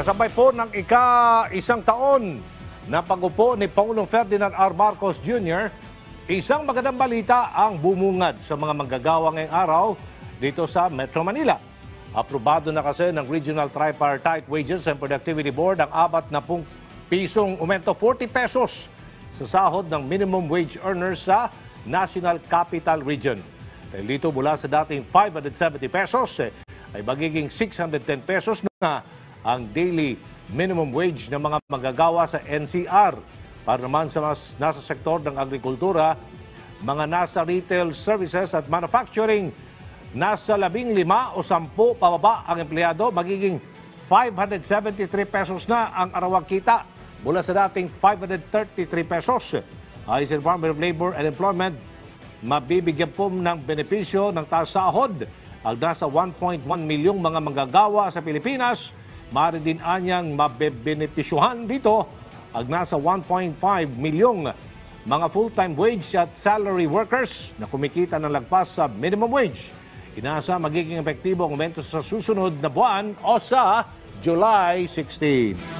Kasabay po ng ika-isang taon na pag-upo ni Pangulong Ferdinand R. Marcos Jr., isang magandang balita ang bumungad sa mga manggagawa ngayong araw dito sa Metro Manila. Aprobado na kasi ng Regional Tripartite Wages and Productivity Board ang 40 pisong aumento, 40 pesos sa sahod ng minimum wage earners sa National Capital Region. Dito mula sa dating 570 pesos ay magiging 610 pesos na ang daily minimum wage ng mga manggagawa sa NCR. Para naman sa mas nasa sektor ng agrikultura, mga nasa retail services at manufacturing, nasa 15 o 10 pababa ang empleyado, magiging 573 pesos na ang arawang kita mula sa dating 533 pesos. Ayon sa Department of Labor and Employment, mabibigyan po ng benepisyo ng taas sahod ang nasa 1.1 milyong mga manggagawa sa Pilipinas. Maaari din anyang mabebenepisyuhan dito ang nasa 1.5 milyong mga full-time wage at salary workers na kumikita ng lagpas sa minimum wage. Inaasa magiging epektibo ang aumento sa susunod na buwan o sa July 16.